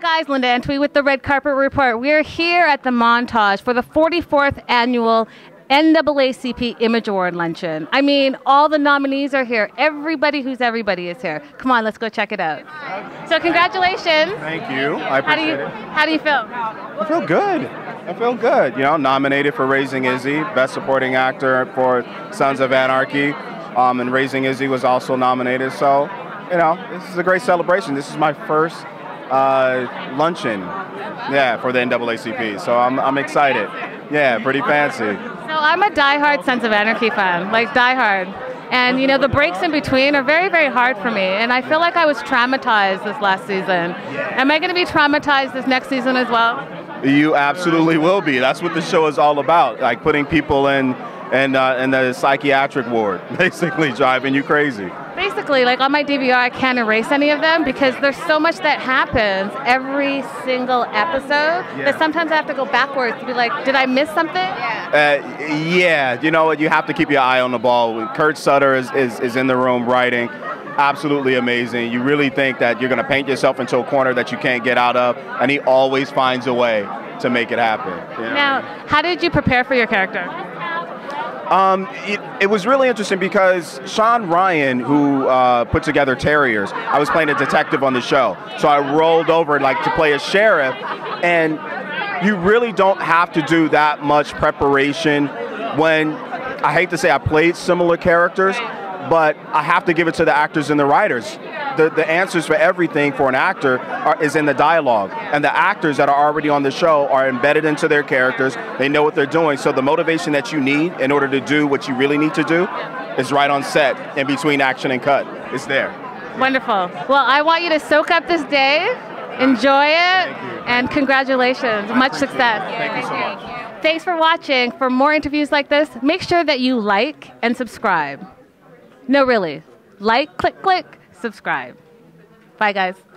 Hi guys, Linda Antwi with the Red Carpet Report. We're here at the Montage for the 44th annual NAACP Image Award Luncheon. I mean, all the nominees are here. Everybody who's everybody is here. Come on, let's go check it out. So congratulations. Thank you. I appreciate it. How do you feel? I feel good. I feel good. You know, nominated for Raising Izzy, Best Supporting Actor for Sons of Anarchy, and Raising Izzy was also nominated. So, you know, this is a great celebration. This is my first luncheon, yeah, for the NAACP. So I'm excited. Yeah, pretty fancy. So I'm a diehard Sons of Anarchy fan, like diehard. And you know, the breaks in between are very, very hard for me. And I feel like I was traumatized this last season. Am I going to be traumatized this next season as well? You absolutely will be. That's what the show is all about, like putting people in the psychiatric ward, basically driving you crazy. Basically, like on my DVR, I can't erase any of them because there's so much that happens every single episode that sometimes I have to go backwards to be like, did I miss something? Yeah, you know what? You have to keep your eye on the ball. Kurt Sutter is in the room writing. Absolutely amazing. You really think that you're going to paint yourself into a corner that you can't get out of, and he always finds a way to make it happen. You know? Now, how did you prepare for your character? It was really interesting because Sean Ryan, who put together Terriers, I was playing a detective on the show. So I rolled over like to play a sheriff, and you really don't have to do that much preparation when, I hate to say I played similar characters, but I have to give it to the actors and the writers. The answers for everything for an actor is in the dialogue. And the actors that are already on the show are embedded into their characters. They know what they're doing. So the motivation that you need in order to do what you really need to do is right on set in between action and cut. It's there. Wonderful. Well, I want you to soak up this day, enjoy it, and congratulations. Much success. Thank you so much. Thanks for watching. For more interviews like this, make sure that you like and subscribe. No, really. Like, click, click. Subscribe. Bye, guys.